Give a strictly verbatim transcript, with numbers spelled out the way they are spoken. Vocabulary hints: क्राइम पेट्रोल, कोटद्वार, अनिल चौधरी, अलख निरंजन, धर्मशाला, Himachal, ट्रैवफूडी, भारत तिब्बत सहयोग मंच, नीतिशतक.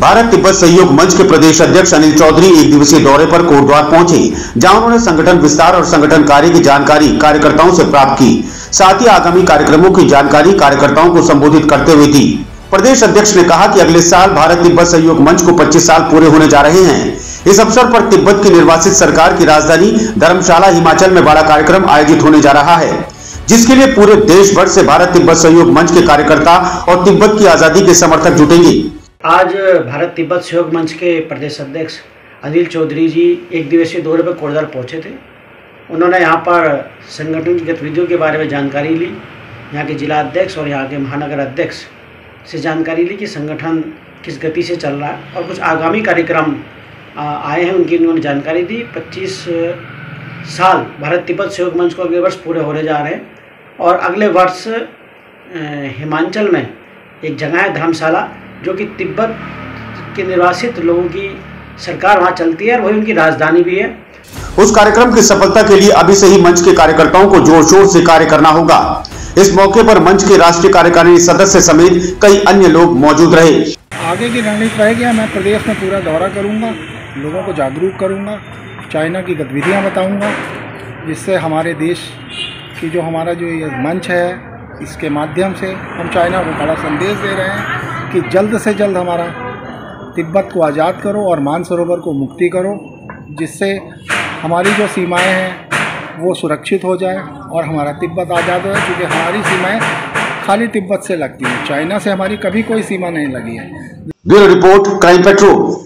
भारत तिब्बत सहयोग मंच के प्रदेश अध्यक्ष अनिल चौधरी एक दिवसीय दौरे पर कोटद्वार पहुंचे, जहां उन्होंने संगठन विस्तार और संगठन कार्य की जानकारी कार्यकर्ताओं से प्राप्त की। साथ ही आगामी कार्यक्रमों की जानकारी कार्यकर्ताओं को संबोधित करते हुए दी। प्रदेश अध्यक्ष ने कहा कि अगले साल भारत तिब्बत सहयोग मंच को पच्चीस साल पूरे होने जा रहे हैं। इस अवसर पर तिब्बत की निर्वासित सरकार की राजधानी धर्मशाला हिमाचल में बड़ा कार्यक्रम आयोजित होने जा रहा है, जिसके लिए पूरे देश भर से भारत तिब्बत सहयोग मंच के कार्यकर्ता और तिब्बत की आजादी के समर्थक जुटेंगे। आज भारत तिब्बत सहयोग मंच के प्रदेश अध्यक्ष अनिल चौधरी जी एक दिवसीय दौरे पर कोटद्वार पहुँचे थे। उन्होंने यहाँ पर संगठन की गतिविधियों के बारे में जानकारी ली। यहाँ के जिला अध्यक्ष और यहाँ के महानगर अध्यक्ष से जानकारी ली कि संगठन किस गति से चल रहा है और कुछ आगामी कार्यक्रम आए हैं, उनकी उन्होंने जानकारी दी। पच्चीस साल भारत तिब्बत सहयोग मंच को अगले वर्ष पूरे होने जा रहे हैं और अगले वर्ष हिमाचल में एक जगह है धर्मशाला, जो कि तिब्बत के निर्वासित लोगों की सरकार वहां चलती है और वही उनकी राजधानी भी है। उस कार्यक्रम की सफलता के लिए अभी से ही मंच के कार्यकर्ताओं को जोर शोर से कार्य करना होगा। इस मौके पर मंच के राष्ट्रीय कार्यकारिणी सदस्य समेत कई अन्य लोग मौजूद रहे। आगे की रणनीति रहेगी, मैं प्रदेश में पूरा दौरा करूंगा, लोगों को जागरूक करूंगा, चाइना की गतिविधियाँ बताऊँगा, जिससे हमारे देश की जो हमारा जो ये मंच है, इसके माध्यम से हम चाइना को बड़ा संदेश दे रहे हैं कि जल्द से जल्द हमारा तिब्बत को आज़ाद करो और मानसरोवर को मुक्ति करो, जिससे हमारी जो सीमाएं हैं वो सुरक्षित हो जाए और हमारा तिब्बत आज़ाद हो, क्योंकि हमारी सीमाएं खाली तिब्बत से लगती हैं, चाइना से हमारी कभी कोई सीमा नहीं लगी है। Bureau report, क्राइम पेट्रोल।